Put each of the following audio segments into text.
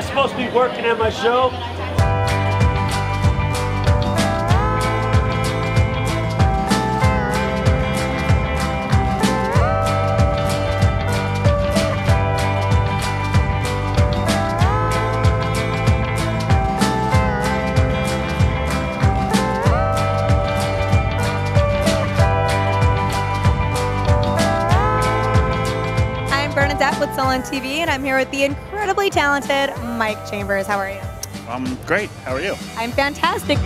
not supposed to be working at my show. Bernadette with SullenTV, and I'm here with the incredibly talented Mike Chambers. How are you? I'm great. How are you? I'm fantastic.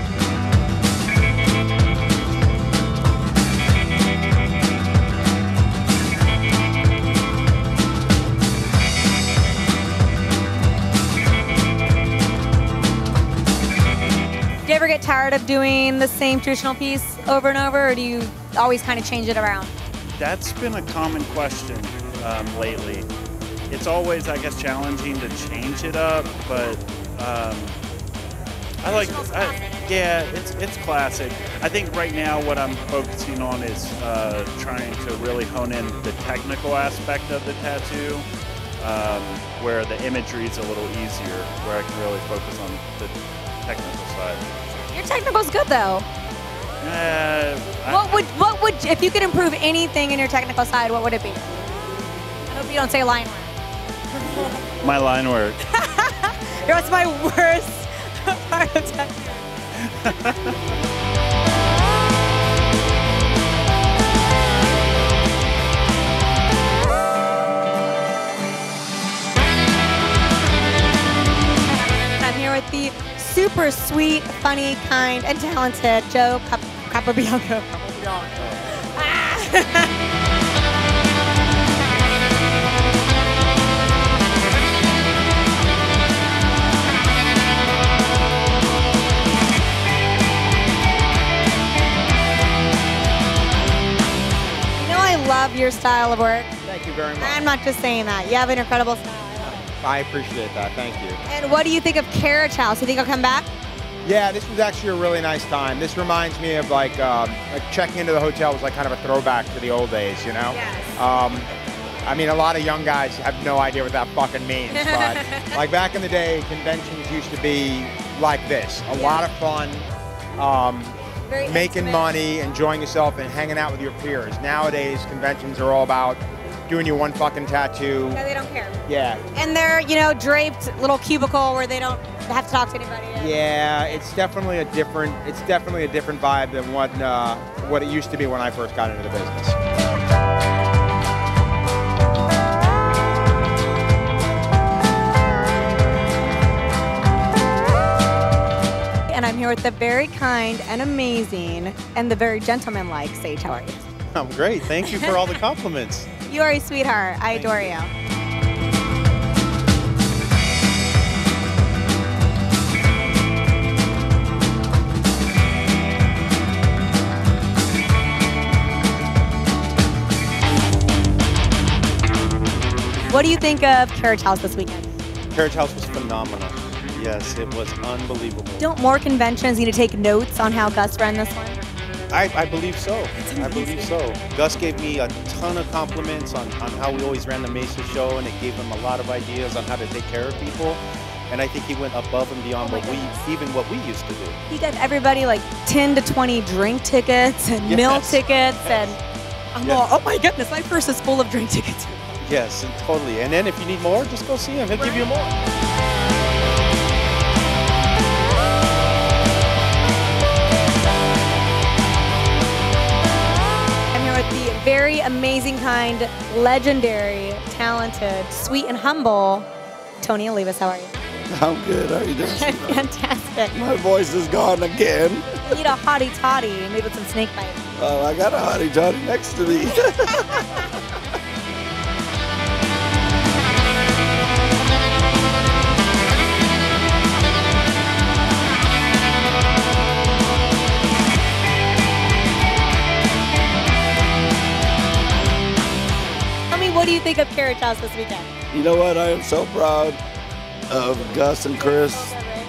Do you ever get tired of doing the same traditional piece over and over, or do you always kind of change it around? That's been a common question. Lately. It's always, I guess, challenging to change it up, but it's classic. I think right now what I'm focusing on is trying to really hone in the technical aspect of the tattoo, where the imagery is a little easier, where I can really focus on the technical side. Your technical's good though. What would, if you could improve anything in your technical side, what would it be? You don't say line work. My line work. That's my worst part of tattooing. I'm here with the super sweet, funny, kind, and talented Joe Capobianco. Love your style of work. Thank you very much. I'm not just saying that. You have an incredible style. I appreciate that. Thank you. And what do you think of Carriage House? You think I'll come back? Yeah, this was actually a really nice time. This reminds me of like checking into the hotel was like kind of a throwback to the old days, you know? Yes. I mean, a lot of young guys have no idea what that fucking means, but like back in the day, conventions used to be like this. A lot of fun. Making money, enjoying yourself, and hanging out with your peers. Nowadays, conventions are all about doing your one fucking tattoo. Yeah, they don't care. Yeah. And they're, you know, draped little cubicle where they don't have to talk to anybody. Yeah, it's definitely a different. It's definitely a different vibe than what it used to be when I first got into the business. I'm here with the very kind and amazing and the very gentleman-like Sage. How are you? I'm great. Thank you for all the compliments. You are a sweetheart. I adore you. What do you think of Carriage House this weekend? Carriage House was phenomenal. Yes, it was unbelievable. Don't more conventions need to take notes on how Gus ran this one? I believe so. I believe so. Gus gave me a ton of compliments on how we always ran the Mesa show, and it gave him a lot of ideas on how to take care of people. And I think he went above and beyond even what we used to do. He got everybody like 10 to 20 drink tickets and meal tickets, and I'm all, oh my goodness, my purse is full of drink tickets. Yes, and totally. And then if you need more, just go see him. He'll give you more. Very amazing, kind, legendary, talented, sweet, and humble Tony Olivas. How are you? I'm good. How are you doing? Fantastic. My voice is gone again. You need a hottie toddy, maybe with some snake bites. Oh, I got a hottie toddy next to me. What do you think of Carriage House this weekend? You know what? I am so proud of Gus and Chris.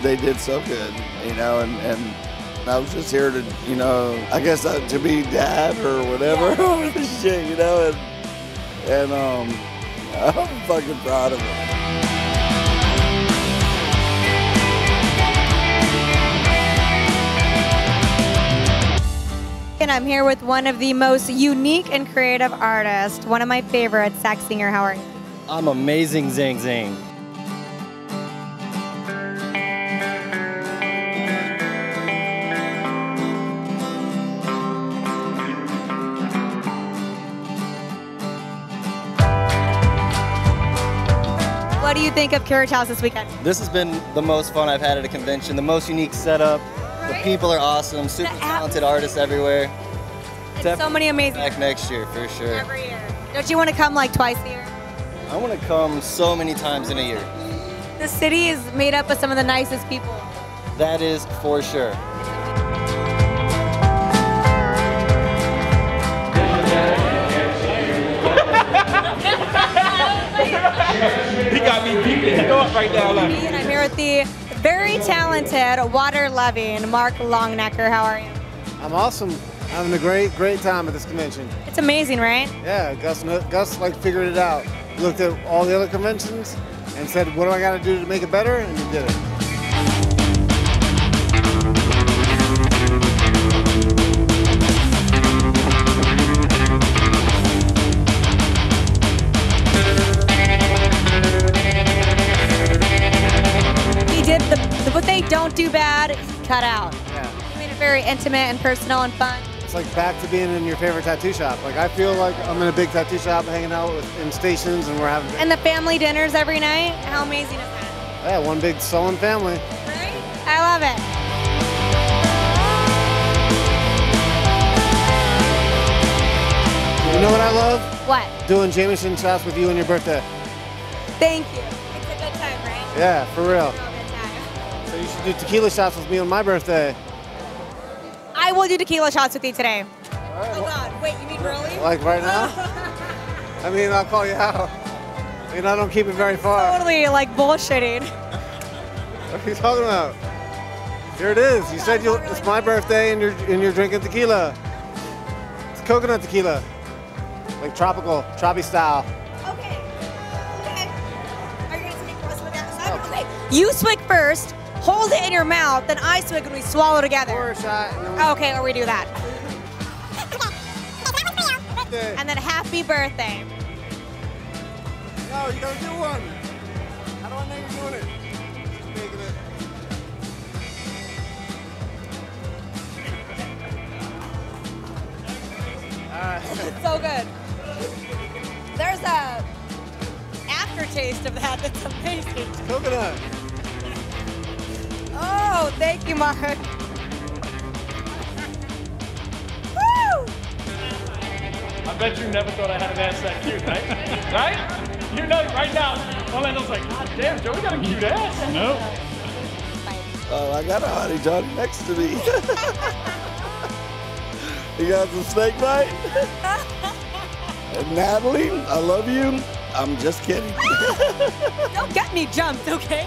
They did so good, you know, and I was just here to, you know, I guess to be dad or whatever. Yeah. Shit, you know, and I'm fucking proud of them. and I'm here with one of the most unique and creative artists, one of my favorites, Zach Singer Howard. I'm amazing, Zing Zing. What do you think of Carriage House this weekend? This has been the most fun I've had at a convention, the most unique setup. The people are awesome, super talented artists everywhere. And so many amazing. Back next year, for sure. Every year. Don't you want to come like twice a year? I want to come so many times in a year. The city is made up of some of the nicest people. That is for sure. He got me deep in his thoughts right now. Like. And I'm here with the very talented, water-loving Mark Longnecker. How are you? I'm awesome. I'm having a great time at this convention. It's amazing, right? Yeah, Gus like figured it out. Looked at all the other conventions and said, what do I got to do to make it better? And he did it. Don't do bad, cut out. Yeah. You made it very intimate and personal and fun. It's like back to being in your favorite tattoo shop. Like I feel like I'm in a big tattoo shop hanging out in stations and we're having. And the family dinners every night. How amazing is that? Yeah, one big Sullen family. Right? I love it. You know what I love? What? Doing Jameson shots with you on your birthday. Thank you. It's a good time, right? Yeah, for real. So you should do tequila shots with me on my birthday. I will do tequila shots with you today. All right, oh God, wait, you mean really? Like right now? I mean, I'll call you out. I mean, I don't keep it very far. Totally, like bullshitting. What are you talking about? Here it is. You said you'll, it's my birthday and you're drinking tequila. It's coconut tequila. Like tropical, choppy style. Okay, okay. Are you gonna take us with that? Okay, you swig first. Hold it in your mouth, then I swig and we swallow together. Pour a shot. Okay, or we do that. Okay. And then happy birthday. No, you gotta do one. How do I know you're doing it? Just making it. All right. It's so good. There's a aftertaste of that that's amazing. Coconut. Oh, thank you, Mark. Woo! I bet you never thought I had an ass that cute, right? Right? You know, right now, Orlando's like, God damn, Joey got a cute ass. Nope. Oh, I got a hottie dog next to me. You got some snake bite? Natalie, I love you. I'm just kidding. Don't get me jumped, okay?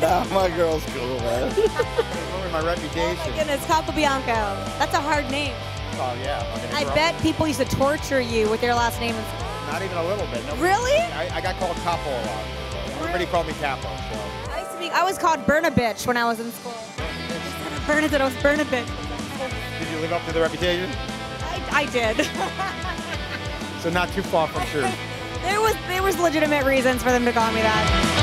Nah, my girl's cool, man. Lower my reputation. Oh my goodness, Capobianco. That's a hard name. Oh, yeah. I bet people used to torture you with your last name. Not even a little bit. No, really? I got called Capo a lot. So everybody called me Capo. So. I was called Bernadette when I was in school. Bernadette, I was Bernadette. Did you live up to the reputation? I did. So not too far from true. There was legitimate reasons for them to call me that.